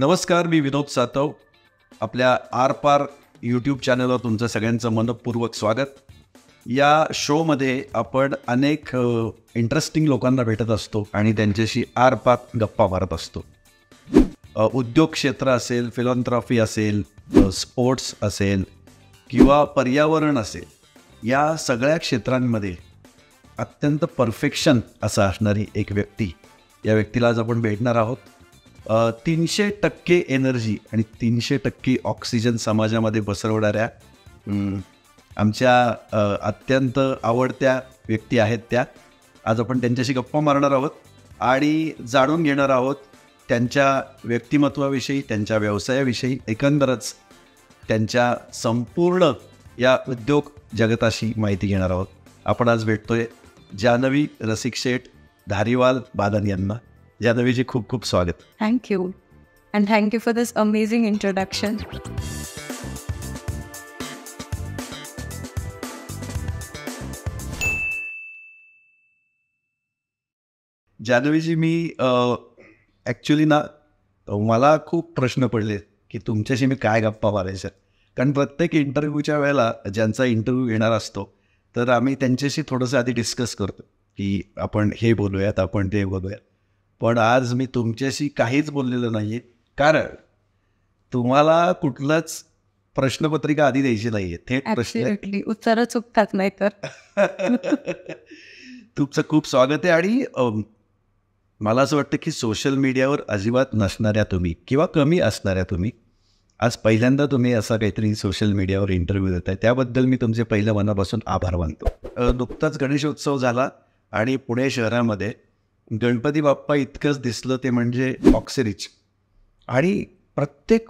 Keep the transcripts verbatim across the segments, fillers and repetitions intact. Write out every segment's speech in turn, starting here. नमस्कार, मी विनोद सातव. आपल्या आरपार यूट्यूब चॅनलवर तुमचं सगळ्यांचं मनपूर्वक स्वागत. या शोमध्ये आपण अनेक इंटरेस्टिंग लोकांना भेटत असतो आणि त्यांच्याशी आरपार गप्पा मारत असतो. उद्योग क्षेत्र असेल, फिलॉन्थ्रॉफी असेल, स्पोर्ट्स असेल किंवा पर्यावरण असेल, या सगळ्या क्षेत्रांमध्ये अत्यंत परफेक्शन असं असणारी एक व्यक्ती, या व्यक्तीला आज आपण भेटणार आहोत. तीनशे टक्के एनर्जी आणि तीनशे टक्के ऑक्सिजन समाजामध्ये बसवणाऱ्या आमच्या अत्यंत आवडत्या व्यक्ती आहेत त्या. आज आपण त्यांच्याशी गप्पा मारणार आहोत आणि जाणून घेणार आहोत त्यांच्या व्यक्तिमत्वाविषयी, त्यांच्या व्यवसायाविषयी, एकंदरच त्यांच्या संपूर्ण या उद्योग जगताशी माहिती घेणार आहोत. आपण आज भेटतोय जान्हवी रसिक शेठ धारीवाल बालन यांना. जान्हवी जी, खूप खूप स्वागत. Thank you and thank you for this amazing introduction. Janhavi ji, मी ॲक्च्युली ना मला खूप प्रश्न पडले की तुमच्याशी मी काय गप्पा मारायचं, कारण प्रत्येक इंटरव्ह्यूच्या वेळेला ज्यांचा इंटरव्ह्यू येणार असतो तर आम्ही त्यांच्याशी थोडंसं आधी डिस्कस करतो की आपण हे बोलूयात, आपण ते बोलूयात. पण आज मी तुमच्याशी काहीच बोललेलं नाही आहे, कारण तुम्हाला कुठलाच प्रश्नपत्रिका आधी द्यायची नाही आहे. थेट प्रश्न उत्तर चुकतात नाही तर. तुमचं खूप स्वागत आहे. आणि मला असं वाटतं की सोशल मीडियावर अजिबात नसणाऱ्या तुम्ही किंवा कमी असणाऱ्या तुम्ही, आज पहिल्यांदा तुम्ही असा काहीतरी सोशल मीडियावर इंटरव्ह्यू देत आहे, त्याबद्दल मी तुमचे पहिल्या मनापासून आभार मानतो. नुकताच गणेशोत्सव झाला आणि पुणे शहरामध्ये गणपती बाप्पा इतकंच दिसलं ते म्हणजे ऑक्सिरिच. आणि प्रत्येक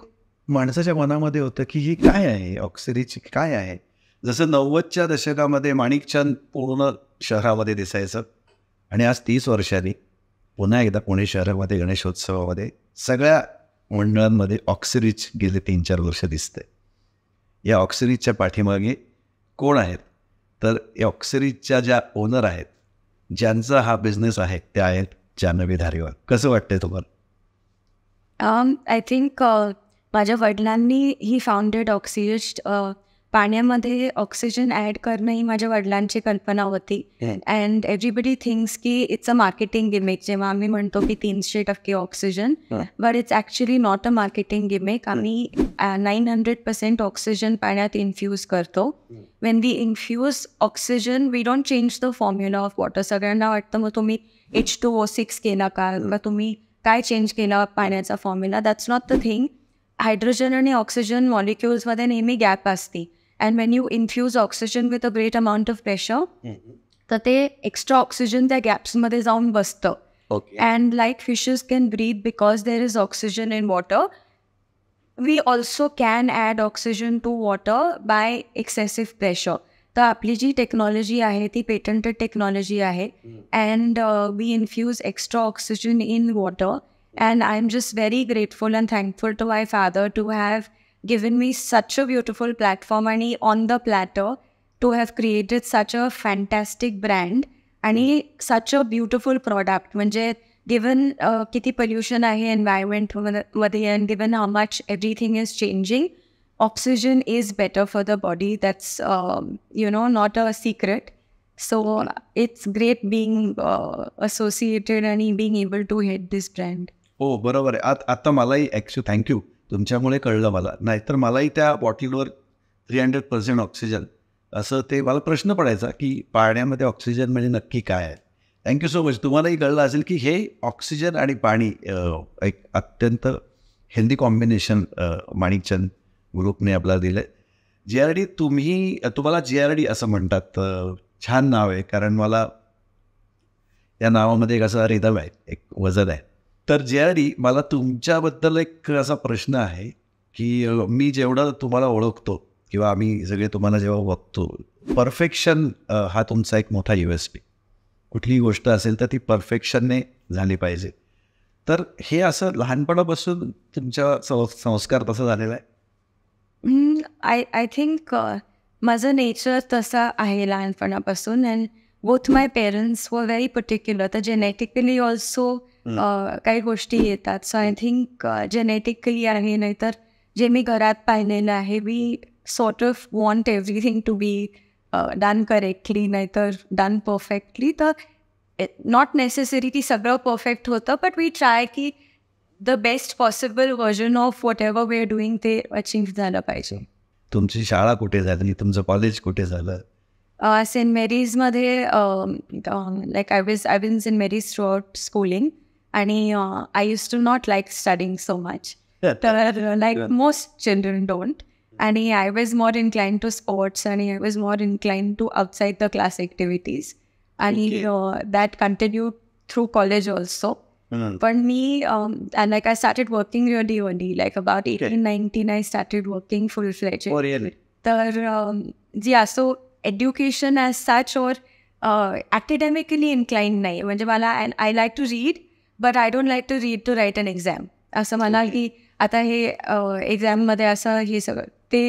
माणसाच्या मनामध्ये होतं की ही काय आहे, ऑक्सिरिच काय आहे. जसं नव्वदच्या दशकामध्ये माणिकचंद पूर्ण शहरामध्ये दिसायचं आणि आज तीस वर्षांनी पुन्हा एकदा पुणे शहरामध्ये गणेशोत्सवामध्ये सगळ्या मंडळांमध्ये ऑक्सिरिच गेले तीन चार वर्ष दिसते. या ऑक्सिरिचच्या पाठीमागे कोण आहेत, तर या ऑक्सिरिचच्या ज्या ओनर आहेत, ज्यांचा हा बिझनेस आहे, त्या आहेत जान्हवी धारीवाल. कसं वाटतंय तुम्हाला? आय थिंक माझ्या वडिलांनी ही फाउंडेड ऑक्सिरिच. पाण्यामध्ये ऑक्सिजन ॲड करणं ही माझ्या वडिलांची कल्पना होती. अँड एव्हरीबडी थिंक्स की इट्स अ मार्केटिंग गिमेक, जेव्हा आम्ही म्हणतो की तीनशे टक्के ऑक्सिजन, but it's actually not a marketing gimmick. आम्ही नाईन हंड्रेड पर्सेंट ऑक्सिजन पाण्यात इन्फ्यूज करतो. When we infuse oxygen, we don't change the formula of water. सगळ्यांना वाटतं मग तुम्ही एच टू ओ सिक्स केला का, मग तुम्ही काय चेंज केला पाण्याचा formula. That's not the thing. Hydrogen आणि ऑक्सिजन मॉलिक्युल्समध्ये नेहमी गॅप असते. And when you infuse oxygen with a great amount of pressure, तर ते एक्स्ट्रा ऑक्सिजन त्या गॅप्समध्ये जाऊन बसतं. And like fishes can breathe because there is oxygen in water, we also can add oxygen to water by excessive pressure. तर आपली जी technology आहे ती पेटंटेड टेक्नॉलॉजी आहे. And we infuse extra oxygen in water. And I'm just very grateful and thankful to my father to have given me such a beautiful platform and he on the platter to have created such a fantastic brand and he such a beautiful product. Manje given uh, kiti pollution ahe environment मध्ये and given how much everything is changing, oxygen is better for the body. That's um, you know not a secret. So it's great being uh, associated and being able to hit this brand. हो, बरोबर आहे. आत आत्ता मलाही ॲक्च्यू thank you तुमच्यामुळे कळलं मला, नाहीतर मलाही त्या बॉटलवर थ्री हंड्रेड पर्सेंट ऑक्सिजन असं ते मला प्रश्न पडायचा की पाण्यामध्ये ऑक्सिजन म्हणजे नक्की काय आहे. Thank you so much. तुम्हालाही कळलं असेल की हे ऑक्सिजन आणि पाणी एक अत्यंत हेल्दी कॉम्बिनेशन माणिकचंद ग्रुपने आपल्याला दिलं आहे. जे आर डी, तुम्ही तुम्हाला जे आर डी असं म्हणतात, छान नाव आहे, कारण मला या नावामध्ये एक असा रिदम आहे, एक वजन आहे. तर ज्यारी मला तुमच्याबद्दल एक असा प्रश्न आहे की मी जेवढं तुम्हाला ओळखतो किंवा आम्ही सगळे तुम्हाला जेव्हा बघतो, परफेक्शन हा तुमचा एक मोठा यू एस पी. कुठलीही गोष्ट असेल तर ती परफेक्शनने झाली पाहिजे. तर हे असं लहानपणापासून तुमच्या संस्कार तसा झालेला आहे? आय आय थिंक माझं नेचर तसा आहे लहानपणापासून. And both my parents were very particular. तर जेनेटिकली ऑल्सो काही गोष्टी येतात. सो आय थिंक जेनेटिकली आहे, नाहीतर जे मी घरात पाहिलेलं आहे, we sort of want everything to be done correctly, नाहीतर डन परफेक्टली. तर नॉट नेसेसरी की सगळं परफेक्ट होतं, बट वी ट्राय की the best possible version of whatever we are doing ते अचीव झालं पाहिजे. तुमची शाळा कुठे झाली, तुमचं कॉलेज कुठे झालं? सेंट मेरीजमध्ये. Like I was I been Saint Mary's throughout schooling, आणि I use to not like studying so much, तर लाईक मोस्ट चिल्ड्रन डोंट. आणि I was more incline to sports, आणि I was more incline to outside the class activities, आणि that continue through college also. पण मी like I started working really only like about eighteen nineteen I started working full fledge. तर जी असो education as such or uh, academically inclined nahi, manje mala and I like to read, but I don't like to read to write an exam. Asa mala ki ata he exam madhe asa he sagal te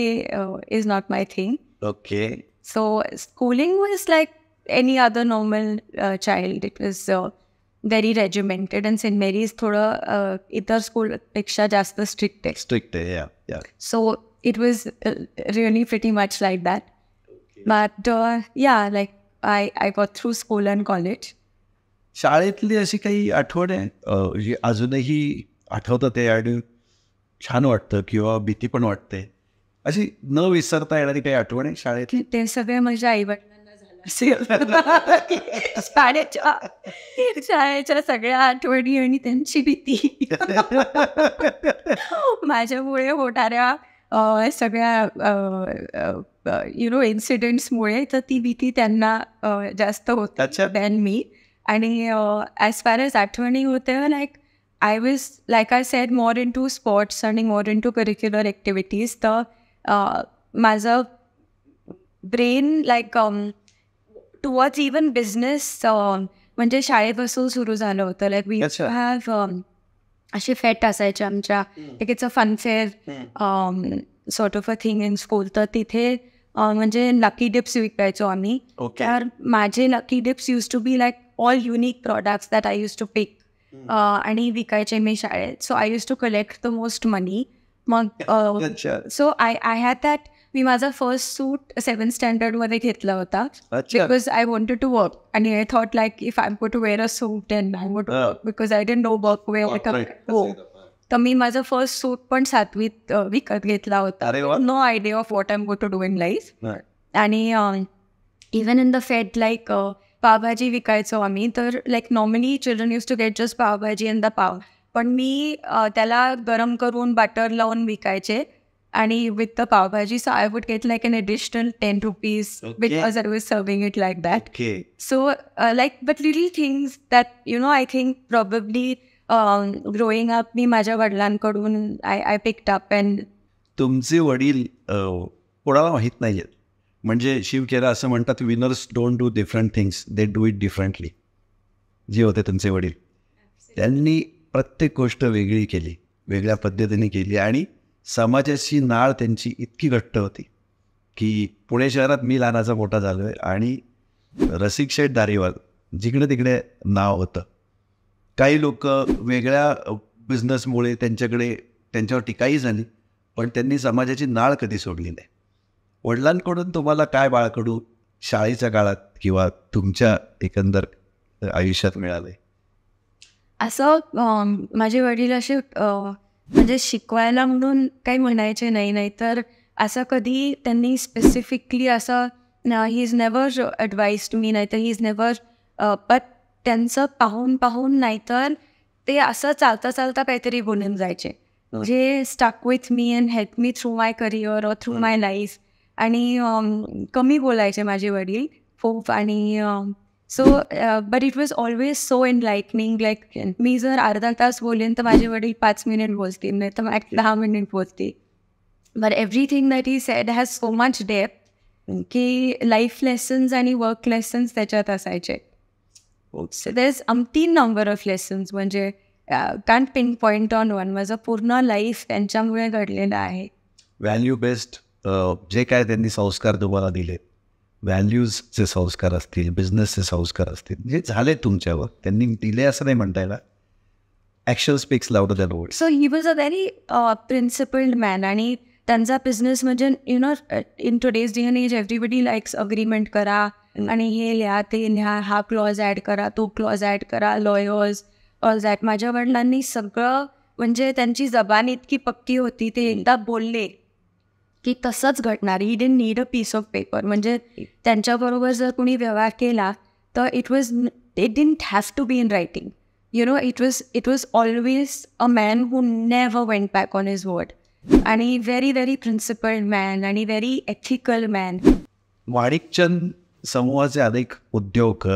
is not my thing. Okay, so schooling was like any other normal uh, child. It was uh, very regimented, and Saint Mary's thoda uh, itar school peksha jaast strict hai. strict hai, yeah yeah so it was uh, really pretty much like that. But uh, yeah, like I I got through school and college. शाळेतली अशी काही आठवण आहे जी अजूनही आठवतात ते, आणि छान वाटतं किंवा भीती पण वाटते, अशी न विसरता येणारी काही आठवण आहे शाळेतली? ते सगळे माझ्या आई वडिलांना शाळेच्या शाळेच्या सगळ्या आठवणी आणि त्यांची भीती माझ्यामुळे होणाऱ्या सगळ्या यु नो इन्सिडेंट्समुळे, तर ती भीती त्यांना जास्त होती दॅन मी. आणि ॲज फार एज आठवणी होत्या, like I was like I said more into sports आणि more into curricular activities. तर माझं brain like towards even business म्हणजे शाळेपासून सुरू झालं होतं. लाईक वी हॅव असे फेट असायचे आमच्या, एक it's a funfair sort of a thing in school. तर तिथे म्हणजे लकी डिप्स विकायचो आम्ही. तर माझे lucky dips use to be like all unique products that I use to pick आणि विकायचे मी शाळेत. So I use to collect the most money. मग so I I had that. मी माझा फर्स्ट सूट सेव्हन्थ स्टँडर्डमध्ये घेतला होता, because I wanted to work, आणि I thought like if I am go to wear a suit and I want to work because I don't know work wear. हो, तर मी माझा फर्स्ट सूट पण सातवीत विकत घेतला होता. No idea of what I am go to do in life. आणि even in the fete like pav bhaji विकायचो आम्ही. तर like normally children use to get just pav bhaji in the pav, पण मी त्याला गरम करून बटर लावून विकायचे, आणि with the pav bhaji. So I would get like an additional ten rupees because I was serving it like that. So like but little things that you know I think probably growing up मी माझ्या वडिलांकडून I I picked up. And तुमचे वडील कोणाला माहीत नाही आहेत, म्हणजे शिवकेरा असं म्हणतात winners don't do different things, they do it differently. जे होते तुमचे वडील, त्यांनी प्रत्येक गोष्ट वेगळी केली, वेगळ्या पद्धतीने केली, आणि समाजाची नाळ त्यांची इतकी घट्ट होती की पुणे शहरात मी लहानाचा मोठा झालो आहे, आणि रसिक शेठ धारीवाल जिकडे तिकडे नाव होतं. काही लोक वेगळ्या बिझनेसमुळे त्यांच्याकडे त्यांच्यावर टीकाही झाली, पण त्यांनी समाजाची नाळ कधी सोडली नाही. वडिलांकडून तुम्हाला काय बाळकडू शाळेच्या काळात किंवा तुमच्या एकंदर आयुष्यात मिळाले? असं माझे वडील असे म्हणजे शिकवायला म्हणून काही म्हणायचे नाही, नाही तर असं कधी त्यांनी स्पेसिफिकली असं ही इज नेवर ॲडवाइज्ड मी, नाही तर ही इज नेवर. बट त्यांचं पाहून पाहून नाहीतर ते असं चालता चालता काहीतरी बोलून जायचे, जे stuck with me and help me through my career or through my life. आणि कमी बोलायचे माझे वडील खूप. आणि so but it was always so enlightening. Like मी जर अर्धा तास बोलेन तर माझे वडील पाच मिनिट बोलतील, नाही तर मग दहा मिनिट बोलतील. But everything that he said has so much depth की लाईफ लेसन्स आणि वर्क लेसन्स त्याच्यात असायचे. So there's umpteen number of lessons, म्हणजे can't pinpoint on one. माझं पूर्ण लाईफ त्यांच्यामुळे घडलेलं आहे. व्हॅल्यू बेस्ड जे काय त्यांनी संस्कार तुम्हाला दिले, व्हॅल्यूजचे संस्कार असतील, बिझनेसचे संस्कार असतील, जे झाले तुमच्यावर त्यांनी दिले असं नाही म्हणता येणार, action speaks louder than words. So he was a very uh, principled man, and he tons of business major, you know, in today's day and age, everybody likes agreement kara, mm. and he liya, te liya, ha clause add kara, to clause add kara, lawyers, all that. Maja vadlanni sagra, manje tanchi zaban itki pakki hoti te, ekda bolle. Ki tasach ghatnar. He didn't need a piece of paper. Manje tancha barobar jar kuni vyavahar kela, so it was, it didn't have to be in writing. You know, it was, it was always a man who never went back on his word. And he very, very principled man, and he very ethical man. Manikchand समूहाचे अधिक उद्योग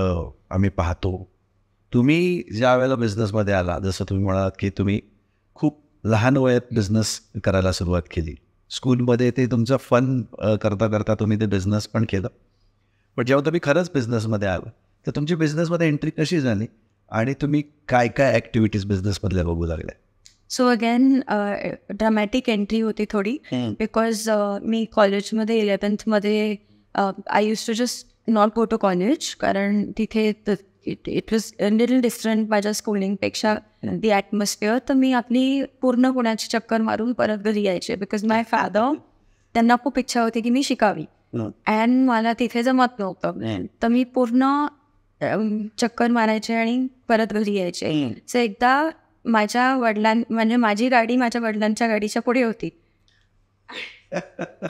आम्ही पाहतो. तुम्ही ज्या वेळेला बिझनेसमध्ये आला, जसं तुम्ही म्हणालात की तुम्ही खूप लहान वयात बिझनेस करायला सुरुवात केली. स्कूलमध्ये ते तुमचा फन करता करता तुम्ही ते बिझनेस पण केलं. पण जेव्हा तुम्ही खरंच बिझनेसमध्ये आला, तर तुमची बिझनेसमध्ये एंट्री कशी झाली आणि तुम्ही काय काय ऍक्टिव्हिटीज बिझनेसमधल्या बघू लागल्या? So again, uh, dramatic entry hoti thodi, mm. because uh, me college madhe eleventh madhe, uh, I used to just not go to college. Karan tithe it, it was a little different by just schooling peksha mm. the atmosphere. So me apni purna kunachi chakkar marun parat ghari yaiche, because my father त्यांना खूप इच्छा होती की मी शिकावी, and मला तिथे जमत नव्हतं. तर मी पूर्ण चक्कर मारायचे आणि परत घरी यायचे. सो एकदा माझ्या वडिलां म्हणजे माझी गाडी माझ्या वडिलांच्या गाडीच्या पुढे होती,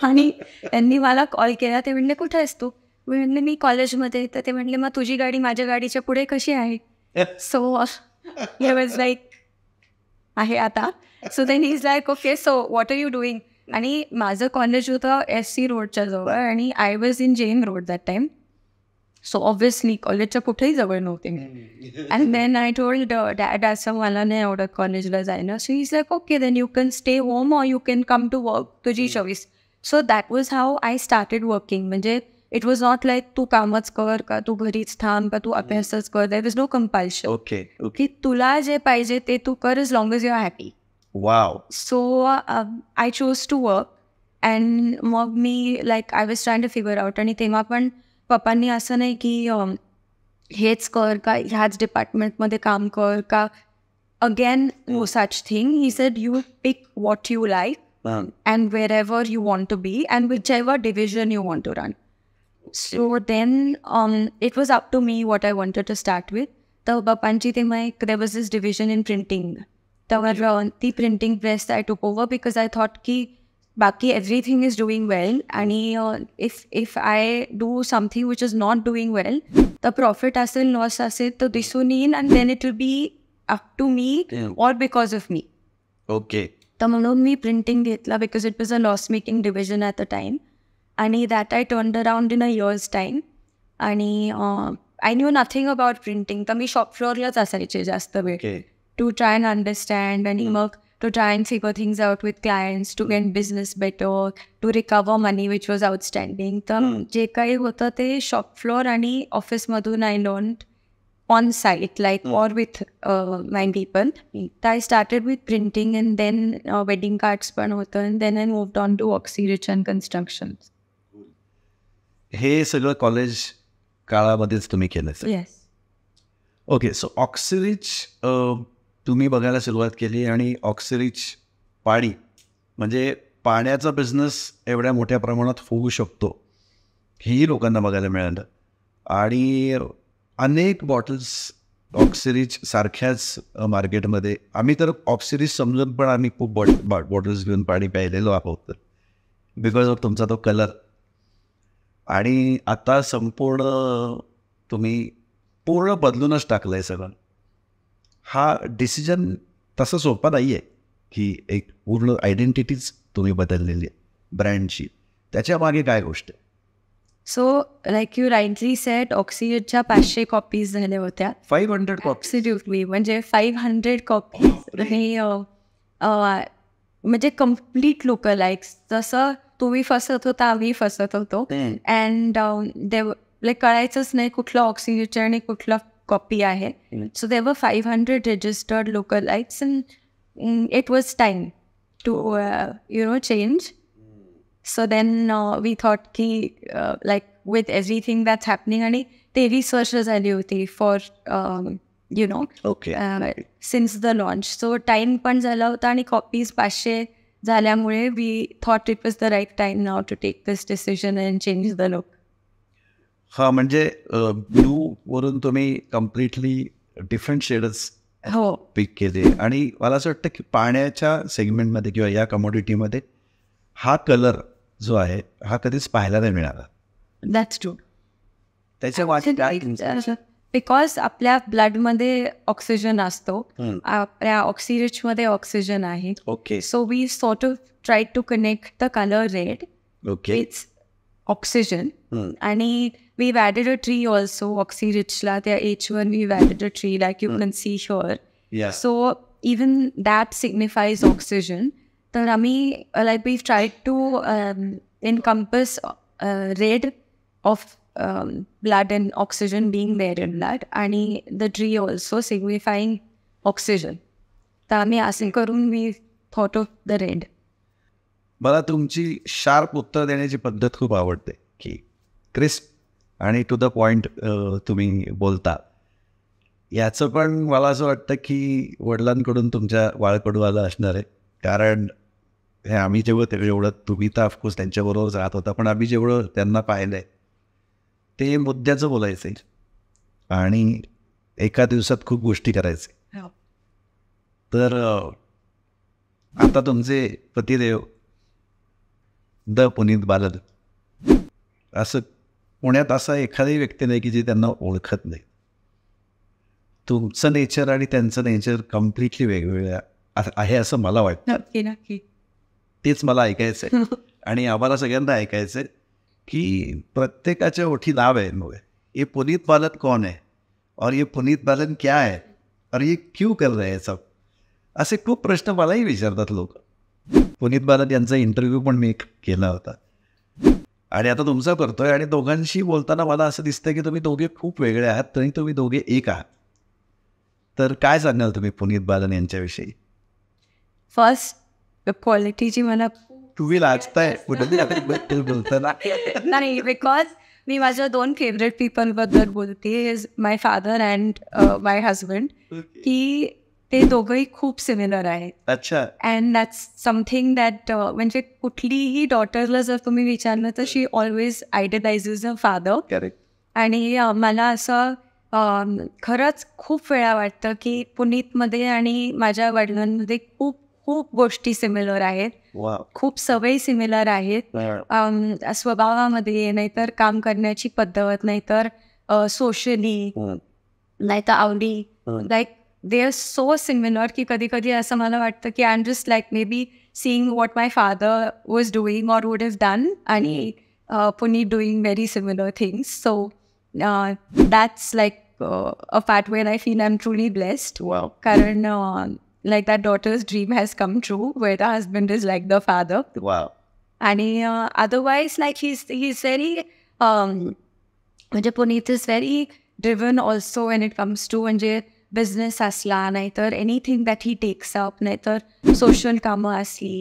आणि त्यांनी मला कॉल केला. ते म्हणले, कुठे आहेस तू? मी म्हणले, मी कॉलेजमध्ये. तर ते म्हणले, मग तुझी गाडी माझ्या गाडीच्या पुढे कशी आहे? सो हे वॉज लाईक आहे आता. So then is like, okay, so what are you doing? आणि माझं कॉलेज होतं एस सी रोडच्या जवळ, आणि I was in J M road that time. So obviously कॉलेजच्या कुठेही जवळ नव्हते. And then I told dad, असं मला नाही आवडत कॉलेजला जायला. So is like, okay, then you can stay home or you can come to work, तुझी choice. So that was how I started working. म्हणजे इट वॉज नॉट लाईक तू कामच कर, का तू घरीच थांब, का तू अभ्यासच कर. There is no compulsion. Okay, की तुला जे पाहिजे ते तू कर, as long as you are happy. Wow. So I choose to work. And मग मी like I was trying to figure out. आणि तेव्हा पण पप्पांनी असं नाही की हेच कर, का ह्याच डिपार्टमेंटमध्ये काम कर, का again no such thing. He said, you pick what you like and wherever you want to be and whichever division you want to run. So then it was up to me what I wanted to start with. तर पप्पांची तेव्हा एक there was this division in printing. तर ती printing press I took over, because I thought की बाकी everything is doing well, आणि if if I do something which is not doing well, तर प्रॉफिट असेल लॉस असेल तर दिसून येईन, and then it will be up to me or because of me. Okay. तर म्हणून मी प्रिंटिंग घेतला, because it was a loss making division at a time, आणि that I turn around in a years time. आणि I knew nothing about printing. तर मी shop फ्लोअरलाच असायचे जास्त वेळ, टू ट्राय अँड अंडरस्टँड, आणि मग to try and figure things out with clients, to get business better, to recover money which was outstanding. So, जे काही होतं ते shop floor आणि office मधून I learned on site, like or with uh, my people. So I started with printing, and then uh, wedding cards पण होतं, and then I moved on to Oxyrich and construction. हे सगळं college काळामध्येच तुम्ही केलं? Yes. Okay, so Oxyrich uh, तुम्ही बघायला सुरुवात केली, आणि ऑक्सिरिच पाणी म्हणजे पाण्याचा बिझनेस एवढ्या मोठ्या प्रमाणात होऊ शकतो हेही लोकांना बघायला मिळालं. आणि अनेक बॉटल्स ऑक्सिरिच सारख्याच मार्केटमध्ये, आम्ही तर ऑक्सिरिच समजून पण आम्ही खूप बॉट बॉ बॉटल्स घेऊन पाणी प्यायलेलो आहोत, तर बिकॉज ऑफ तुमचा तो कलर. आणि आता संपूर्ण तुम्ही पूर्ण बदलूनच टाकलं आहे सगळं. हा डिसिजन तसा सोपा नाही आहे की एक पूर्ण आयडेंटिटीच तुम्ही बदललेली आहे ब्रँडची, त्याच्यामागे काय गोष्ट? So like you rightly said, ऑक्सिजनच्या पाचशे कॉपीज झाल्या होत्या. फाईव्ह हंड्रेड कॉपी म्हणजे फाईव्ह हंड्रेड कॉपीज. आणि म्हणजे कम्प्लीट लोकल, लाईक जसं तुम्ही फसत होता आम्ही फसत होतो. अँड दे लाईक कळायचंच नाही कुठलं ऑक्सिजनचे आणि कुठलं copy I had. So there were five hundred registered localites, and um, it was time to uh, you know change. So then uh, we thought ki uh, like with everything that's happening, and the research was already for um, you know, okay. um, since the launch. So time pan zala hota ani copies five hundred झाल्यामुळे we thought it was the right time now to take this decision and change the look. हाँ म्हणजे blue वरून तुम्ही completely different shades पिक केले आणि मला असं वाटतं की पाण्याच्या सेगमेंट मध्ये किंवा या कमोडिटी मध्ये हा कलर जो आहे हा कधीच पाहायला नाही मिळाला. That's true. त्याच्या वाटतं बिकॉज आपल्या ब्लड मध्ये ऑक्सिजन असतो, आपल्या ऑक्सिरिच मध्ये ऑक्सिजन आहे. Okay, so we sort of try to connect the colour red with oxygen आणि we added a tree also ऑक्सिरिचला. त्या each one we added a tree like you can see here. So even that signifies oxygen. तर आम्ही like we try to encompass red of Um, blood and oxygen being there in blood, and the tree also signifying oxygen. Tami asin karun we thought of the red. मला तुमची sharp उत्तर देण्याची पद्धत खूप आवडते की crisp आणि to the point तुम्ही बोलता. याचं पण मला असं वाटतं की वडिलांकडून तुमच्या वाळकडू आलं असणार आहे, कारण हे आम्ही जेव्हा ते एवढं तुम्ही तर ऑफकोर्स त्यांच्याबरोबरच राहत होता, पण आम्ही जेवढं त्यांना पाहिलं आहे ते मुद्द्याचं बोलायचं आणि एका दिवसात खूप गोष्टी करायचे. तर आता तुमचे पतिदेव द पुनीत बालन, असं पुण्यात असा एखादी व्यक्ती नाही की जे त्यांना ओळखत नाही. तुमचं नेचर आणि त्यांचं नेचर कम्प्लिटली वेगवेगळ्या आहे असं मला वाटतं. तेच मला ऐकायचं आहे आणि आम्हाला सगळ्यांना ऐकायचं आहे कि प्रत्येकाच्या ओठी नाव आहे. मग ये पुनीत बालन कौन है और ये पुनीत बालन क्या है और ये क्यों कर रहे हैं सब, असे खूप प्रश्न मलाही विचारतात लोक. पुनीत बालन यांचा इंटरव्ह्यू पण मी केला होता आणि आता तुमचा करतोय आणि दोघांशी बोलताना मला असं दिसतं की तुम्ही दोघे खूप वेगळे आहात तरी तुम्ही दोघे एक आहात. तर काय सांगाल तुम्ही पुनीत बालन यांच्याविषयी? फर्स्ट क्वालिटी जी मला टू व्हील आजताय बोलताना नाही, बिकॉज मी माझ्या दोन फेवरेट पीपल बद्दल बोलते, is my father and my husband, की ते दोघंही खूप सिमिलर आहेत. अच्छा. अँड दॅट्स समथिंग दॅट म्हणजे कुठलीही डॉटरला जर तुम्ही विचारलं तर she always आयडलाइजेस a father. Correct. आणि मला असं खरंच खूप वेळा वाटतं की पुनीतमध्ये आणि माझ्या वडिलांमध्ये खूप खूप गोष्टी सिमिलर आहेत, खूप सवयी सिमिलर आहेत, स्वभावामध्ये, नाहीतर काम करण्याची पद्धत, नाहीतर सोशली, नाहीतर आवडी. Like they are so similar की कधी कधी असं मला वाटतं की I am just like maybe seeing what my father was doing or would have done आणि Puneet doing very similar things. So that's like a part where I feel I am truly blessed, कारण like that daughter's dream has come true where the husband is like the father. Wow. And uh, otherwise like he's he's very um Puneet is very driven also when it comes to म्हणजे business asla nahitar anything that he takes up nahitar social kama asli,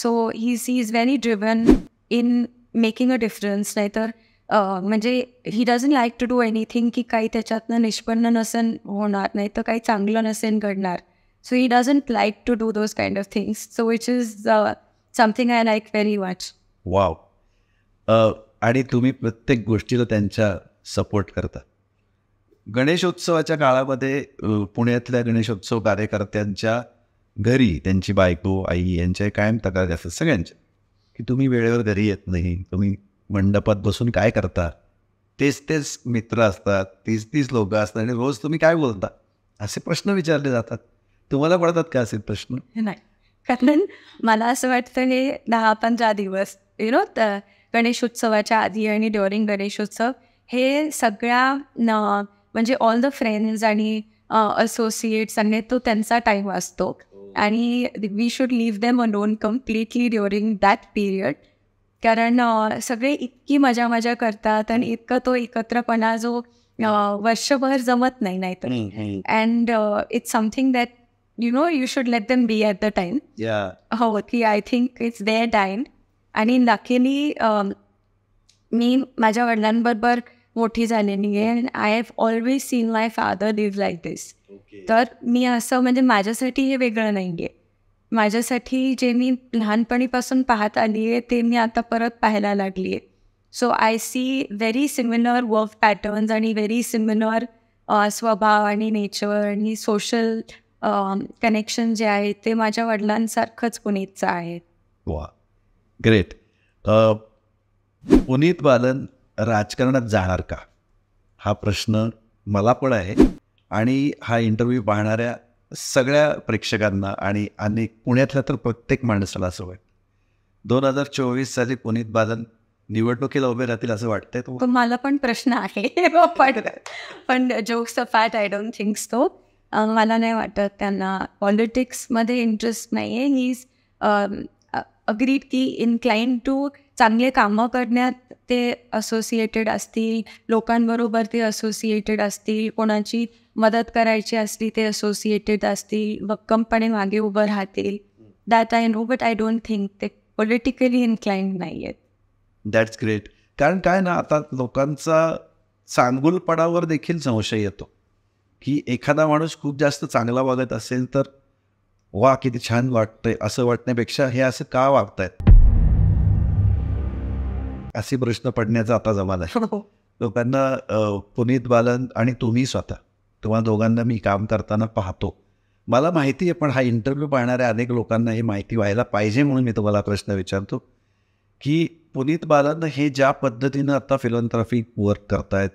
so he's he's very driven in making a difference nahitar म्हणजे he doesn't like to do anything की काही त्याच्यातनं निष्पन्न नसेल होणार, नाही तर काही चांगलं नसेल घडणार. So he doesn't like to do those kind of things. So which is uh, something I like very much. Wow. आणि तुम्ही प्रत्येक गोष्टीला त्यांच्या सपोर्ट करता. गणेशोत्सवाच्या काळामध्ये पुण्यातल्या गणेशोत्सव कार्यकर्त्यांच्या घरी त्यांची बायको, आई यांच्या कायम तक्रारी असतात सगळ्यांच्या की तुम्ही वेळेवर घरी येत नाही, तुम्ही मंडपात बसून काय करता, तेच तेच मित्र असतात, तीच तीच लोकं असतात आणि रोज तुम्ही काय बोलता, असे प्रश्न विचारले जातात. तुम्हाला पडतात का असे प्रश्न? नाही, कारण मला असं वाटतं हे दहा पंधरा दिवस यु नो गणेशोत्सवाच्या आधी आणि ड्युरिंग गणेशोत्सव हे सगळ्या म्हणजे ऑल द फ्रेंड्स आणि असोसिएट्स आणि तो त्यांचा टाईम असतो आणि we should leave them alone completely during that period, कारण सगळे इतकी मजा मजा करतात आणि इतका तो एकत्रपणा जो वर्षभर जमत नाही नाहीतर. And it's something that you know you should let them be at the time. Yeah. Oh, okay, I think it's their time. And luckily um, me माझ्या वडिलांबरोबर मोठी झालेली आहे. And I have always seen my father live like this. तर मी असं म्हणजे माझ्यासाठी हे वेगळं नाही आहे. माझ्यासाठी जे मी लहानपणीपासून पाहत आली आहे ते मी आता परत पाहायला लागली आहे. So I see very similar work patterns आणि व्हेरी सिमिलर स्वभाव आणि नेचर आणि सोशल कनेक्शन जे आहे ते माझ्या वडिलांसारखंच पुनीतचं आहे. वा ग्रेट. पुनीत बालन राजकारणात जाणार का हा प्रश्न मला पण आहे आणि हा इंटरव्ह्यू पाहणाऱ्या सगळ्या प्रेक्षकांना आणि अनेक पुण्यातल्या तर प्रत्येक माणसाला असं वाटतं. दोन हजार चोवीस साली पुनीत बालन निवडणुकीला उभे राहतील असं वाटतंय तो? मला पण प्रश्न आहे पण पण jokes of fat I don't think so. मला नाही वाटत त्यांना पॉलिटिक्समध्ये इंटरेस्ट नाही आहे. ही इज अग्रीड की इन्क्लाइन टू चांगले कामं करण्यात ते असोसिएटेड असतील, लोकांबरोबर ते असोसिएटेड असतील, कोणाची मदत करायची असली ते असोसिएटेड असतील, भक्कमपणे मागे उभं राहतील. That I know but I don't think ते पॉलिटिकली इन्क्लाइंड नाही आहेत. That's great. कारण काय ना आता लोकांचा चांगुलपणावर देखील संशय येतो की एखादा माणूस खूप जास्त चांगला वागत असेल तर वा किती छान वाटतंय असं वाटण्यापेक्षा हे असं का वागतायत असे प्रश्न पडण्याचा आता जमाना आहे लोकांना. पुनीत बालन आणि तुम्ही स्वतः तुम्हाला दोघांना मी काम करताना पाहतो, मला माहिती आहे, पण हा इंटरव्ह्यू पाहणाऱ्या अनेक लोकांना हे माहिती व्हायला पाहिजे म्हणून मी तुम्हाला प्रश्न विचारतो की पुनीत बालन हे ज्या पद्धतीनं आता फिलॉन्थ्रॉफिक वर्क करतायत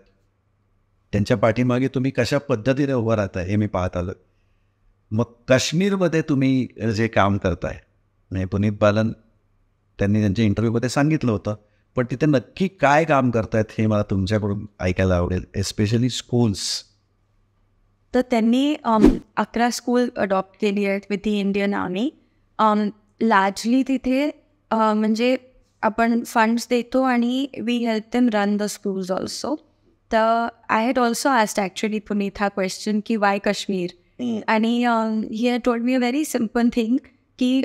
त्यांच्या पाठीमागे तुम्ही कशा पद्धतीने उभं राहताय हे मी पाहत आलं. मग काश्मीरमध्ये तुम्ही जे काम करताय म्हणजे पुनीत बालन त्यांनी त्यांच्या इंटरव्ह्यूमध्ये सांगितलं होतं, पण तिथे नक्की काय काम करतायत हे मला तुमच्याकडून ऐकायला आवडेल, एस्पेशली स्कूल्स. तर त्यांनी अकरा स्कूल अडॉप्ट केली आहेत with the Indian army. Largely तिथे म्हणजे आपण फंड्स देतो आणि we help them run the schools also. तर I had also asked actually Puneet हा क्वेश्चन की वाय काश्मीर, आणि he had told me a very simple thing की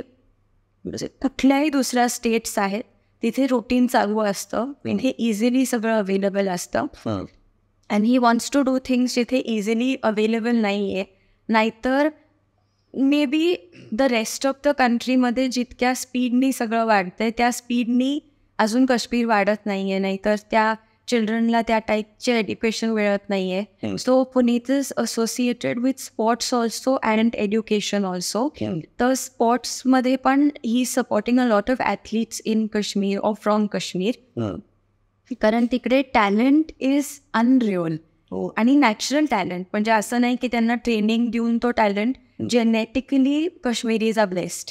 कुठल्याही दुसऱ्या स्टेट्स आहेत तिथे रुटीन चालू असतं, हे इझिली सगळं अवेलेबल असतं. And he wants to do things जिथे इझिली अवेलेबल नाही आहे, नाहीतर maybe the rest of the कंट्रीमध्ये जितक्या स्पीडनी सगळं वाढतं आहे त्या स्पीडनी अजून काश्मीर वाढत नाही आहे, नाहीतर त्या चिल्ड्रनला त्या टाईपचे एज्युकेशन मिळत नाही आहे. So Puneet is associated with sports also and education also. तर स्पोर्ट्समध्ये पण he is supporting a lot of athletes in Kashmir or from Kashmir, कारण तिकडे टॅलेंट इज अनरिअल आणि नॅचरल टॅलेंट, म्हणजे असं नाही की त्यांना ट्रेनिंग देऊन तो talent. Genetically Kashmiris are blessed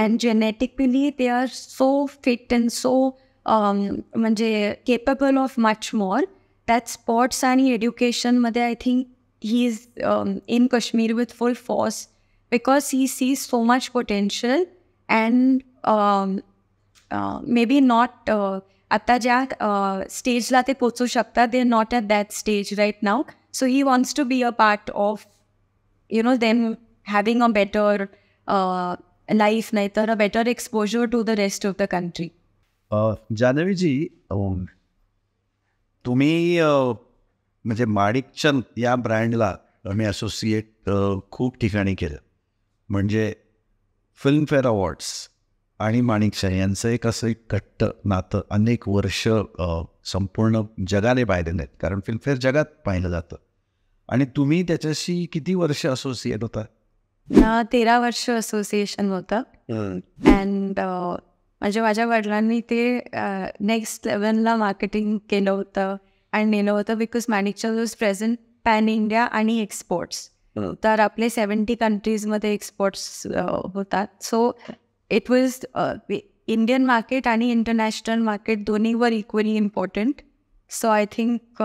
and genetically they are so fit and so म्हणजे capable of much more. That sports आणि एज्युकेशनमध्ये I think he is in Kashmir with full force because he sees so much potential and may be not आता ज्या स्टेजला ते पोचू शकतात they are not at that stage right now. So he wants to be a part of you know them having a better uh, life, neither a better exposure to the rest of the country. uh, Janhavi ji, um, तुम्ही uh, म्हणजे माणिकचंद या ब्रँडला मी associate uh, खूप ठिकाणी केलं, म्हणजे Filmfare awards आणि माणिकचंद यांचं एक असं एक घट्ट नातं अनेक वर्ष uh, संपूर्ण जगाने पाहिलेलं आहेत, कारण फिल्मफेअर जगात पाहिलं जातं. आणि तुम्ही त्याच्याशी किती वर्ष असोसिएट होता? तेरा वर्ष असोसिएशन होतं. अँड म्हणजे माझ्या वडिलांनी ते नेक्स्ट लेवलला मार्केटिंग केलं होतं आणि नेलं होतं because Manikchand was present pan India आणि एक्सपोर्ट्स. तर आपले सेवन्टी कंट्रीजमध्ये एक्सपोर्ट्स होतात. So it was Indian market आणि इंटरनॅशनल मार्केट दोन्हीवर equally important. So I think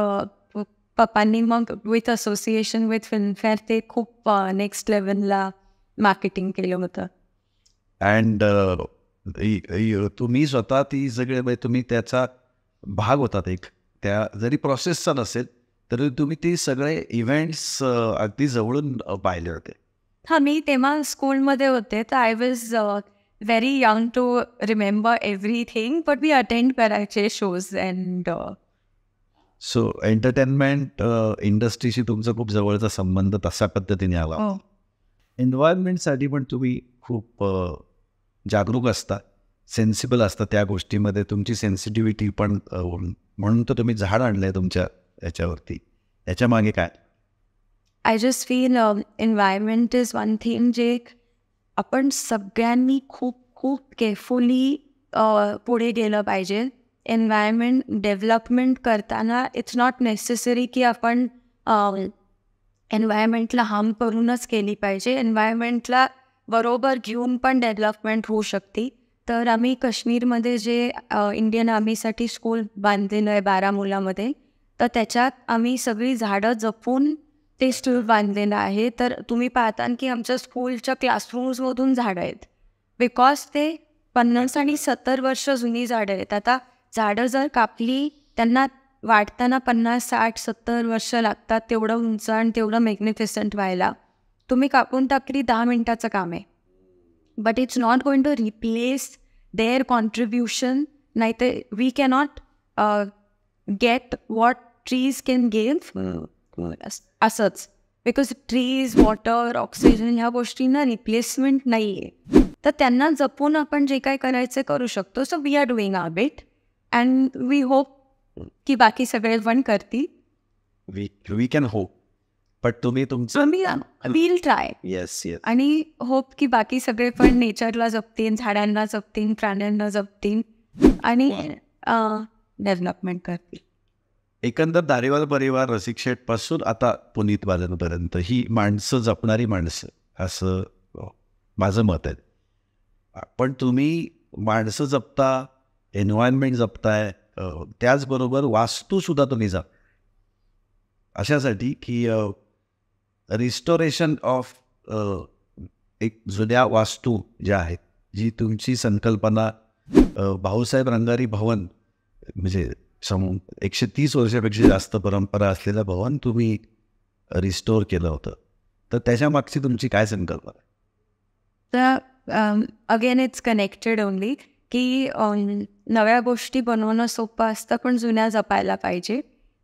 पप्पांनी मग विथ असोसिएशन विथ फिल्मफेअर ते खूप नेक्स्ट लेवलला मार्केटिंग केलं होतं. अँड तुम्ही स्वतः ती सगळे तुम्ही त्याचा भाग होतात एक, त्या जरी प्रोसेसचा नसेल तरी तुम्ही ते सगळे इव्हेंट्स अगदी जवळून पाहिले होते. हां, मी तेव्हा स्कूलमध्ये होते तर I was very young to remember everything, but मी अटेंड करायचे शोज अँड सो एंटरटेनमेंट इंडस्ट्रीशी तुमचा खूप जवळचा संबंध तशा पद्धतीने आला. एन्व्हायरमेंटसाठी पण तुम्ही खूप जागरूक असता, सेन्सिबल असता त्या गोष्टीमध्ये, तुमची सेन्सिटिव्हिटी पण, म्हणून तर तुम्ही झाड आणलं आहे तुमच्या याच्यावरती, याच्या मागे काय? I just feel environment is one thing जे आपण सगळ्यांनी खूप खूप केअरफुली पुढे गेलं पाहिजे. एन्व्हायरमेंट डेव्हलपमेंट करताना इट्स नॉट नेसेसरी की आपण एन्व्हायरमेंटला हार्म करूनच केली पाहिजे. एन्व्हायरमेंटला बरोबर घेऊन पण डेव्हलपमेंट होऊ शकते. तर आम्ही काश्मीरमध्ये जे इंडियन आर्मीसाठी स्कूल बांधलेलं आहे बारामुलामध्ये, तर त्याच्यात आम्ही सगळी झाडं जपून ते स्कूल बांधलेलं आहे. तर तुम्ही पाहता की आमच्या स्कूलच्या क्लासरूम्समधून झाडं आहेत, बिकॉज ते पन्नास आणि सत्तर वर्ष जुनी झाडं आहेत. आता झाडं जर कापली, त्यांना वाढताना पन्नास साठ सत्तर वर्ष लागतात, तेवढं उंच आणि तेवढं मॅग्निफिसेंट व्हायला. तुम्ही कापून टाकली, दहा मिनटाचं काम आहे. But it's not going to replace their contribution. नाही तर we cannot get what trees can give, असंच. बिकॉज ट्रीज, वॉटर, ऑक्सिजन ह्या गोष्टींना रिप्लेसमेंट नाही आहे. तर त्यांना जपून आपण जे काय करायचं करू शकतो. So we are doing our bit and we hope की बाकी सगळे पण करतील. We we can hope, but तुम्ही तुमचं विल ट्राय. Yes yes. आणि होप की बाकी सगळे पण नेचरला जपतील, झाडांना जपतील, प्राण्यांना जपतील आणि डेव्हलपमेंट करतील. एकंदर धारेवाल परिवार, रसिक शेठपासून आता पुनीत बालनपर्यंत, ही माणसं जपणारी माणसं असं माझं मत आहे. पण तुम्ही माणसं जपता, एन्व्हायरमेंट जपताय, त्याचबरोबर वास्तूसुद्धा तुम्ही जप, अशासाठी की रिस्टोरेशन ऑफ एक जुन्या वास्तू ज्या आहेत, जी तुमची संकल्पना भाऊसाहेब रंगारी भवन, म्हणजे समूह एकशे तीस वर्षापेक्षा जास्त परंपरा असलेलं भवन तुम्ही रिस्टोअर केलं होतं, तर त्याच्या मागची तुमची काय संकल्पना? तर अगेन इट्स कनेक्टेड ओनली की नव्या गोष्टी बनवणं सोपं असतं, पण जुन्या जपायला पाहिजे.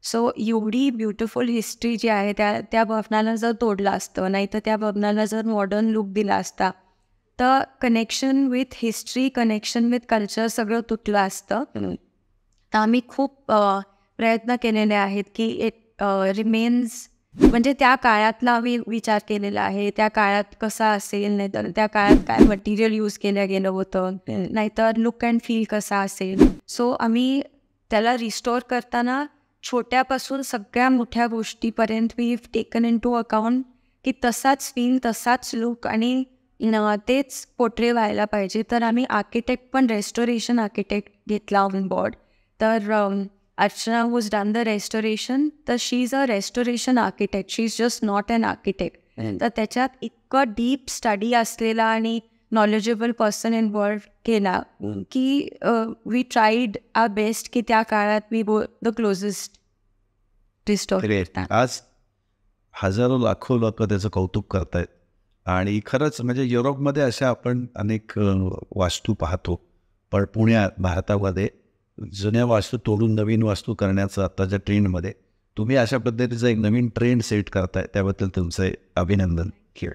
सो एवढी ब्युटिफुल हिस्ट्री जी आहे त्या त्या भवनाला जर तोडलं असतं, नाही तर त्या भवनाला जर मॉडर्न लुक दिला असता, तर connection with history, connection with culture सगळं तुटलं असतं. तर आम्ही खूप प्रयत्न केलेले आहेत की इट रिमेन्स, म्हणजे त्या काळातला आम्ही विचार केलेला आहे, त्या काळात कसा असेल, नाहीतर त्या काळात काय मटेरियल यूज केलं गेलं होतं, नाहीतर लुक अँड फील कसा असेल. सो आम्ही त्याला रिस्टोअर करताना छोट्यापासून सगळ्या मोठ्या गोष्टीपर्यंत we have taken into account की तसाच फील, तसाच लुक आणि तेच पोट्रे व्हायला पाहिजे. तर आम्ही आर्किटेक्ट पण, रेस्टोरेशन आर्किटेक्ट घेतला ऑन बोर्ड. तर Archana was done the restoration. तर she is a restoration architect, she is just not an architect. तर त्याच्यात इतकं डीप स्टडी असलेला आणि नॉलेजेबल पर्सन इन्व्हॉल्व्ह केला की वी ट्राईड आर बेस्ट की त्या काळात we go the closest restore. आज हजारो लाखो लोक त्याचं कौतुक करतायत आणि खरंच म्हणजे युरोपमध्ये अशा आपण अनेक वास्तू पाहतो, पण पुण्यात, भारतामध्ये जुन्या वास्तू तोडून नवीन वास्तू करण्याचं आत्ताच्या ट्रेंडमध्ये तुम्ही अशा पद्धतीचा एक नवीन ट्रेंड सेट करताय, त्याबद्दल तुमचं अभिनंदन. खेळ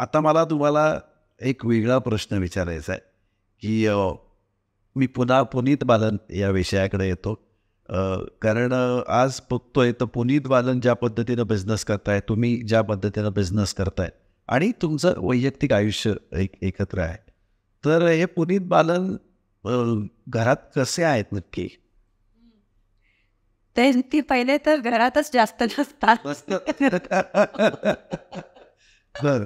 आता मला तुम्हाला एक वेगळा प्रश्न विचारायचा आहे की मी पुन्हा पुनीत बालन या विषयाकडे येतो, कारण आज बघतोय तर पुनीत बालन ज्या पद्धतीनं बिझनेस करताय, तुम्ही ज्या पद्धतीनं बिझनेस करताय आणि तुमचं वैयक्तिक आयुष्य एक एकत्र आहे, तर हे पुनीत बालन घरात कसे आहेत नक्की? ते ती पहिले तर घरातच जास्त नसतात. तर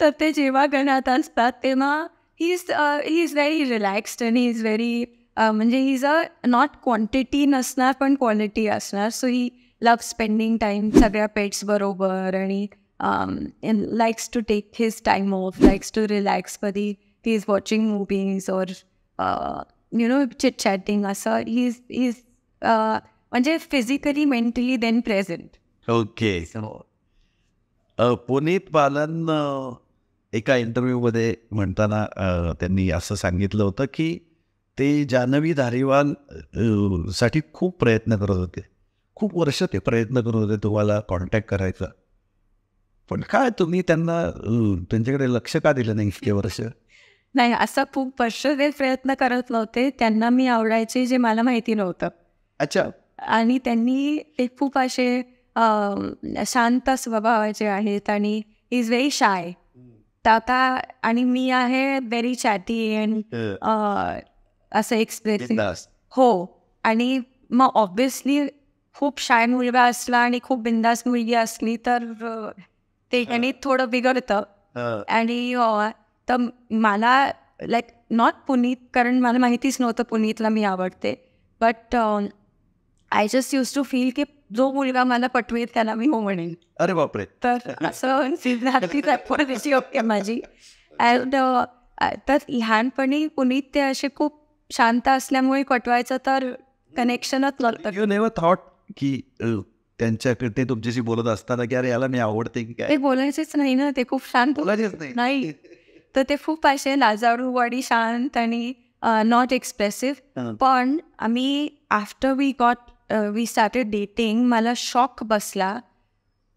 तर ते जेव्हा घरात असतात तेव्हा he is he is very relaxed and he is very, म्हणजे he is a not quantity नसणार पण क्वालिटी असणार. So he love spending time सगळ्या पेट्स बरोबर आणि likes to take his time off, likes to relax. कधी ती is watching movies और यू नो चिट चॅटिंग, असं ही इज ही इज म्हणजे physically, mentally then present. Okay. Puneet Balan एका इंटरव्ह्यूमध्ये म्हणताना त्यांनी असं सांगितलं होतं की ते जान्हवी धारीवाल साठी खूप प्रयत्न करत होते, खूप वर्ष ते प्रयत्न करत होते तुम्हाला कॉन्टॅक्ट करायचा, पण काय तुम्ही त्यांना त्यांच्याकडे लक्ष का दिलं नाही इतके वर्ष? नाही, असं खूप वर्ष ते प्रयत्न करत नव्हते, त्यांना मी आवडायचे जे मला माहिती नव्हतं. अच्छा. आणि त्यांनी ते खूप असे शांत स्वभावाचे आहेत आणि इज व्हेरी शाय आता, आणि मी आहे व्हेरी चॅटी अँड असं एक्सप्रेसिव्ह. हो, आणि मग ऑब्विसली खूप शाय मुलगा असला आणि खूप बिंदास मुलगी असली तर ते आणि थोडं बिघडतं. आणि तर मला लाईक नॉट पुनीत, कारण मला माहितीच नव्हतं पुनीतला मी आवडते, but I just use to feel की जो मुलगा मला पटवेल त्याला मी हो म्हणेन. अरे बापरे. तर असं सिद्धार्थी ओके माझी. अँड तर लहानपणी पुनीत ते असे खूप शांत असल्यामुळे पटवायचं तर कनेक्शनच नव्हतं. यू नेव्हर थॉट की त्यांच्याकडे ते तुमच्याशी बोलत असताना की अरे याला मी आवडते की काय? ते बोलायचेच नाही ना, ते खूप शांत बोलायचेच नाही. तर ते खूप असे लाजाळू आणि शांत आणि नॉट एक्सप्रेसिव्ह. पण आम्ही after we got we started dating मला शॉक बसला.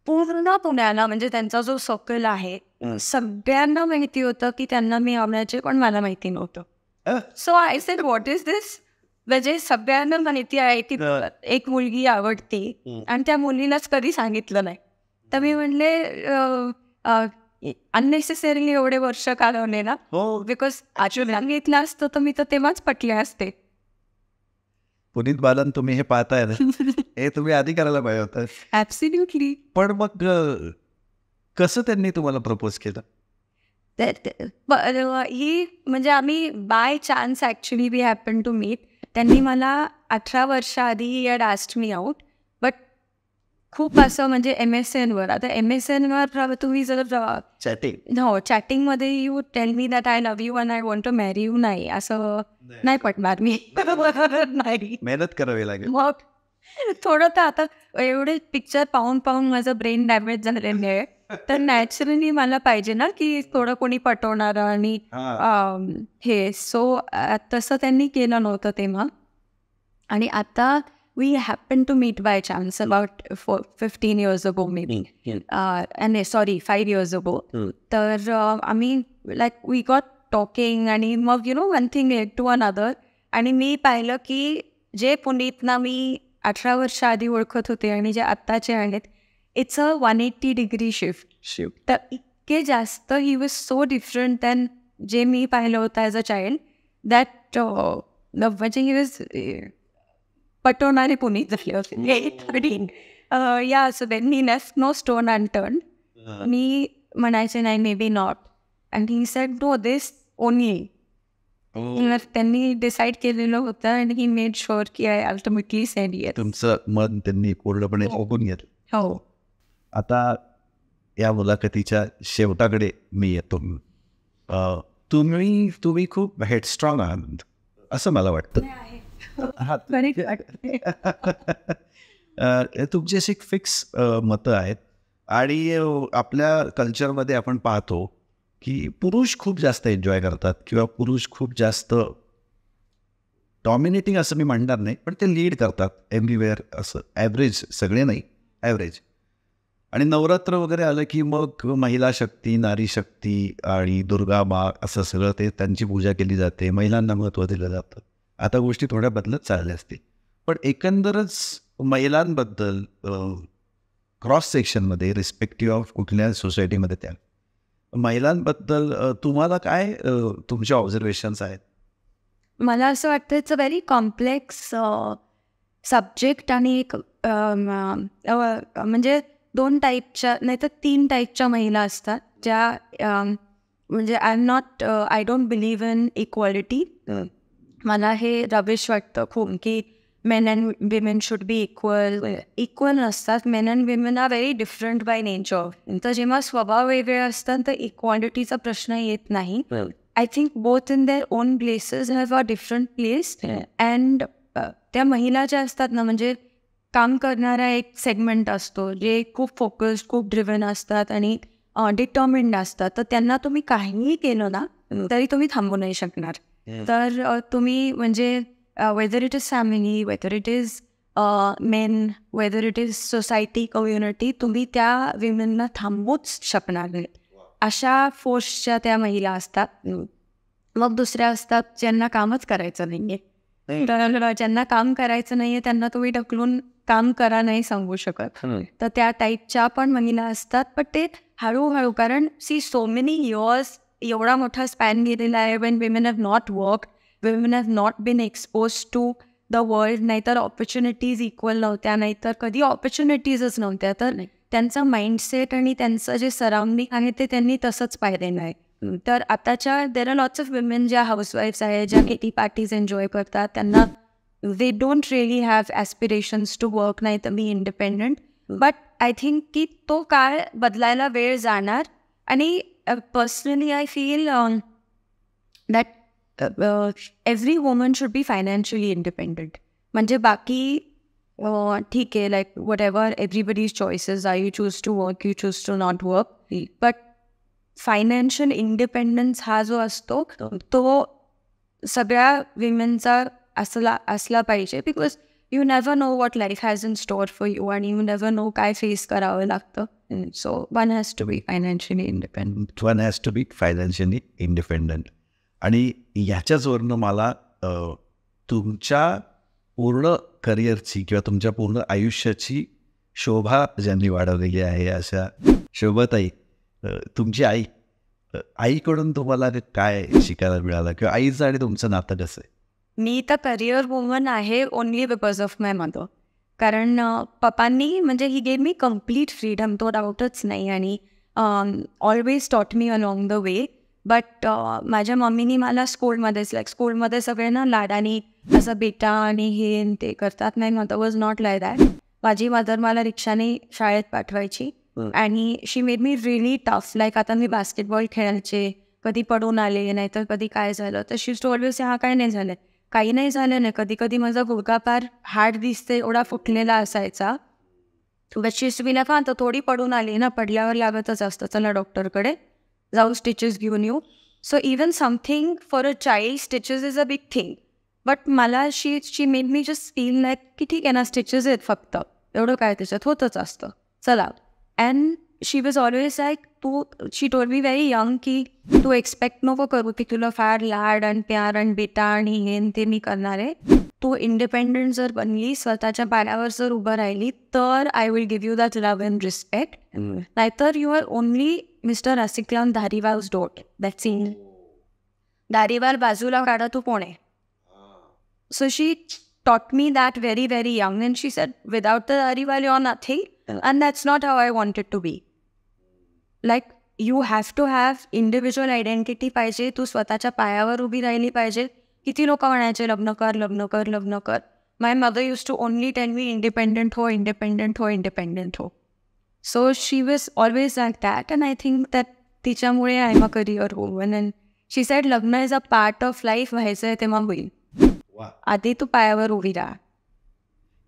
पूर्ण पुण्याला म्हणजे त्यांचा जो सर्कल आहे सगळ्यांना माहिती होतं की त्यांना मी आवडायचे, पण मला माहिती नव्हतं. So I said what is this, म्हणजे सगळ्यांना माहिती आहे की एक मुलगी आवडते आणि त्या मुलीलाच कधी सांगितलं नाही. तर मी म्हणले अननेसेसरीली एवढे वर्ष काढवले ना, बिकॉज सांगितलं असतं तर मी तर तेव्हाच पटले असते. पुनीत बालन तुम्ही हे पाहताय ना, हे तुम्ही आधी करायला पाहिजे होतं. ऍब्सोल्युटली. पण मग कसं त्यांनी तुम्हाला प्रपोज केलं? ही म्हणजे आम्ही by chance actually we happen to meet. त्यांनी मला अठरा वर्ष आधी he had asked me out, but खूप असं म्हणजे एम एस एनवर. आता एम एस एनवर तुम्ही जर चॅटिंग हो चॅटिंगमध्ये you tell me that I love you and I want to marry you, नाही असं नाही पटणार मी. नाही, मेहनत करावी लागेल मग थोडं. तर आता एवढे पिक्चर पाहून पाहून माझं ब्रेन डॅमेज झालेलं आहे, तर नॅचरली मला पाहिजे ना की थोडं कोणी पटवणार आणि हे. सो तसं त्यांनी केलं नव्हतं तेव्हा. आणि आता we happened to meet by chance about four, fifteen years ago maybe. Mm, mm. Uh, and sorry, five years ago. Mm. Tar, uh, I mean, like we got talking and you know, one thing led to another. And I saw that जे पुनीतना मी अठरा वर्ष आधी ओळखत होते आणि जे आत्ताचे आहेत, it's a one eighty degree shift. Shift. तर इतके जास्त he was so different than जे मी पाहिलं होतं as a child that uh, म्हणजे he was... Uh, पटवणारे पुनीत झाले होते. या असू दे, मी लेफ्ट नो स्टोन अनटर्न. मी म्हणायचे नाही may be not, and he said no this only. त्यांनी डिसाईड केलेलं होतं आणि ही मेड शुअर की आय अल्टिमेटली सेड येस. तुमचं मन त्यांनी पूर्णपणे ओळखून घेतलं. हो. आता या मुलाखतीच्या शेवटाकडे मी येतो. तुम्ही तुम्ही खूप हेडस्ट्रॉंग आहात असं मला वाटतं. तुमची अशी फिक्स मतं आहेत आणि आपल्या कल्चरमध्ये आपण पाहतो की पुरुष खूप जास्त एन्जॉय करतात किंवा पुरुष खूप जास्त डॉमिनेटिंग असं मी म्हणणार नाही, पण ते लीड करतात एव्हरीवेअर. असं ॲव्हरेज, सगळे नाही, ॲव्हरेज. आणि नवरात्र वगैरे आलं की मग महिला शक्ती, नारी शक्ती आणि दुर्गा माँ असं सगळं ते त्यांची पूजा केली जाते, महिलांना महत्त्व दिलं जातं. आता गोष्टी थोड्या बदलत चालल्या असतील, पण एकंदरच महिलांबद्दल क्रॉस सेक्शनमध्ये रिस्पेक्टिव्ह ऑफ कुठल्या सोसायटीमध्ये त्या महिलांबद्दल तुम्हाला काय तुमच्या ऑब्झर्वेशन्स आहेत? मला असं वाटतं it's a very complex subject. आणि एक म्हणजे दोन टाईपच्या नाही तर तीन टाईपच्या महिला असतात ज्या म्हणजे I am not I don't believe in equality. मला हे रबिश वाटतं खूप की men and women should be equal. Equal नसतात, men and women are very different by nature. तर जेव्हा स्वभाव वेगळे असतात तर इक्वालिटीचा प्रश्न येत नाही. I think both in their own places have a different place. And त्या महिला ज्या असतात ना म्हणजे काम करणारा एक सेगमेंट असतो जे खूप फोकस्ड, खूप ड्रिव्हन असतात आणि डिटर्मिन्ड असतात. तर त्यांना तुम्ही काहीही केलं ना तरी तुम्ही थांबू नाही शकणार. तर तुम्ही म्हणजे whether it is family, whether it is men, whether it is society, community, तुम्ही त्या विमेनला थांबवूच शकणार नाही. अशा फोर्सच्या त्या महिला असतात. मग दुसऱ्या असतात ज्यांना कामच करायचं नाहीये. तर ज्यांना काम करायचं नाहीये त्यांना तुम्ही ढकलून काम करा नाही सांगू शकत. तर त्या टाईपच्या पण महिला असतात. पण ते हळूहळू, कारण सी सो मेनी इयर्स एवढा मोठा स्पॅन गेलेला आहे when women have not work, women have not been expose to the world. नाहीतर ऑपॉर्च्युनिटीज इक्वल नव्हत्या, नाहीतर कधी ऑपॉर्च्युनिटीजच नव्हत्या. तर त्यांचा माइंडसेट आणि त्यांचं जे सराउंडिंग आहे ते त्यांनी तसंच पाहिलेलं आहे. तर आताच्या there are lots of women ज्या हाऊसवाईफ्स आहेत, ज्या किटी पार्टीज एन्जॉय करतात, त्यांना they don't really have aspirations to work, नाही तर बी इंडिपेंडंट. बट आय थिंक की तो काळ बदलायला वेळ जाणार. आणि personally I feel that every woman should be financially independent. म्हणजे बाकी ठीक आहे, like Vat ever everybody's choices R, you choose to work, you choose to not work. But financial independence हा जो असतो तो सगळ्या विमेनचा असला असला पाहिजे. Because you never know what life has in store for you आणि यू नेव्हर नो काय फेस करावं लागतं. So one has to be financially independent. One has to be financially independent. आणि ह्याच्याचवरनं मला तुमच्या पूर्ण करिअरची किंवा तुमच्या पूर्ण आयुष्याची शोभा ज्यांनी वाढवलेली आहे अशा शोभाताई, तुमची आई, आईकडून तुम्हाला काय शिकायला मिळालं किंवा आईचं आणि तुमचं नातं कसं आहे? मी तर करिअर वुमन आहे only because of my mother. कारण पप्पांनी म्हणजे he gave me complete freedom, तो डाऊटच नाही. आणि always taught me along the way. But माझ्या मम्मीनी मला स्कूलमध्येच, लाईक स्कूलमध्ये सगळ्यांना लाडानी असं बेटा आणि हे ते करतात, नाही mother was not like that. माझी मदर मला रिक्षाने शाळेत पाठवायची आणि she made me really tough. Like आता मी बास्केटबॉल खेळायचे, कधी पडून आले नाहीतर कधी काय झालं तर शी टू ऑलवेज हा काय नाही झालं, काही नाही झालं नाही. कधी कधी माझा गुडघा फार हार्ड दिसते एवढा फुटलेला असायचा. बट शी विला का आता थोडी पडून आली ना, पडल्यावर लागतच असतं, चला डॉक्टरकडे जाऊ, स्टिचेस घेऊन येऊ. So even something for a child, stitches is a big thing. But मला she she made me just feel like की ठीक आहे ना, स्टिचेस आहेत फक्त, एवढं काय त्याच्यात होतच असतं, चला. And she was always like तू, she told me very young की तू एक्सपेक्ट नको करू की तुला फार लाड आणि प्यार आणि बेटा आणि हे ते मी करणार आहे. तू इंडिपेंडंट जर बनली, स्वतःच्या पायावर जर उभं राहिली तर I will give you that love and respect. नाहीतर you are only mister Rasiklal Dhariwal dot that scene Dhariwal बाजूला काढा तू कोण आहे. So she taught me that very, very young. And she said, without the Dhariwal, you're nothing. And that's not how I wanted to be. Like, you have to have individual identity पाहिजे. तू स्वतःच्या पायावर उभी राहिली पाहिजे. किती लोक म्हणायचे लग्न कर, लग्न कर, लग्न कर. My mother used to only tell me, independent हो, independent हो, independent हो. So she was always like that. And I think that तिच्यामुळे I'm a career woman. And she said, लग्न is a part of life. व्हायचं आहे तेव्हा होईल. आधी तू पायावर उभी राहा.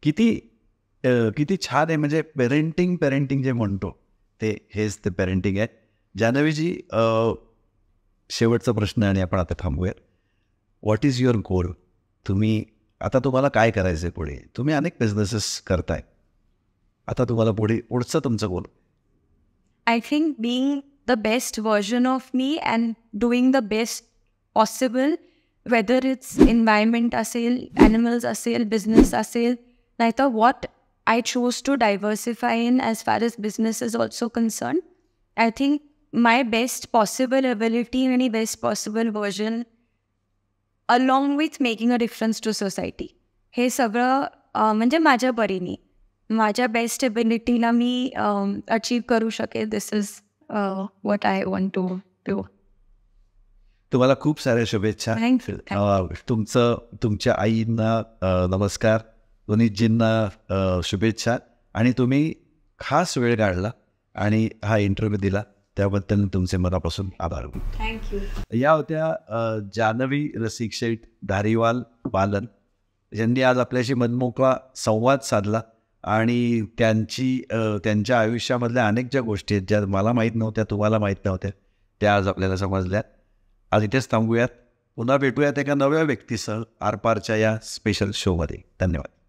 किती किती छान आहे. म्हणजे पेरेंटिंग पेरेंटिंग जे म्हणतो ते हेच ते पेरेंटिंग आहे. जान्हवीजी, शेवटचा प्रश्न आणि आपण आता थांबूयात. What is your goal? तुम्ही आता तुम्हाला काय करायचं आहे पुढे? तुम्ही अनेक बिझनेसेस करताय, आता तुम्हाला पुढे पुढचं तुमचं goal? I think being the best version of me and doing the best possible. Whether it's environment असेल, animals असेल, business असेल, नाहीतर what I chose to diversify in as far as business is also concerned. I think my best possible ability and best possible version along with making a difference to society. हे सगळं म्हणजे माझ्या परीने माझ्या best एबिलिटीला मी achieve करू शकेल. This is what I want to do. तुम्हाला खूप साऱ्या शुभेच्छा. तुमचं तुमच्या आईंना नमस्कार, पुनीतजींना शुभेच्छा. आणि तुम्ही खास वेळ काढला आणि हा इंटरव्ह्यू दिला त्याबद्दल तुमचे मनापासून आभार. थँक्यू. या होत्या जान्हवी रसिक शेठ धारीवाल बालन, ज्यांनी आज आपल्याशी मनमोकळा संवाद साधला आणि त्यांची त्यांच्या आयुष्यामधल्या अनेक ज्या गोष्टी आहेत ज्या मला माहीत नव्हत्या, तुम्हाला माहीत नव्हत्या, त्या आज आपल्याला समजल्या. आज इथेच थांबूयात. पुन्हा भेटूया एका नव्या व्यक्तीसह आरपारच्या या स्पेशल शोमध्ये. धन्यवाद.